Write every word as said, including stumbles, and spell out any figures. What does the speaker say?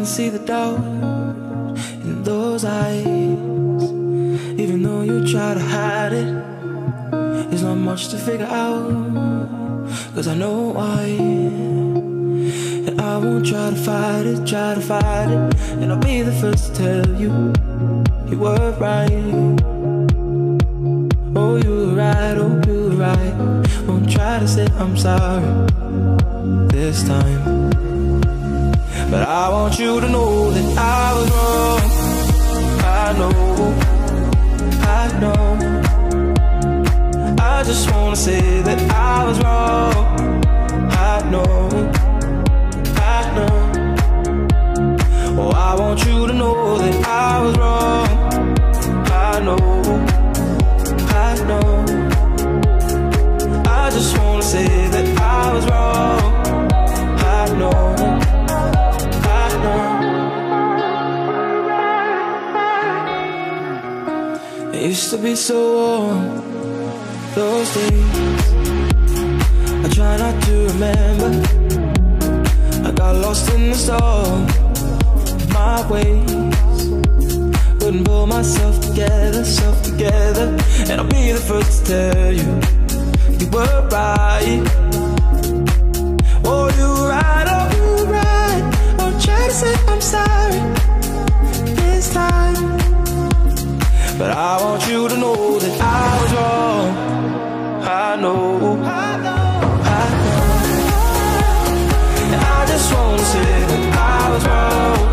can see the doubt in those eyes. Even though you try to hide it, there's not much to figure out, 'cause I know why. And I won't try to fight it, try to fight it. And I'll be the first to tell you, you were right. Oh, you were right, oh, you were right. Won't try to say I'm sorry this time, but I want you to know that I was wrong. I know, I know. I just wanna say that I was wrong. I know, I know. Oh, I want you to know that I was wrong. I know, I know. I just wanna say that I was wrong. I know, I know. It used to be so warm those days. I try not to remember. I got lost in the storm of my ways. Couldn't pull myself together, self together. And I'll be the first to tell you, you were right. Oh, you were right, oh, you were right. I'll try to say I'm sorry this time, but I want you to know that I was wrong. I know, I know, I know. And I just wanna say that I was wrong.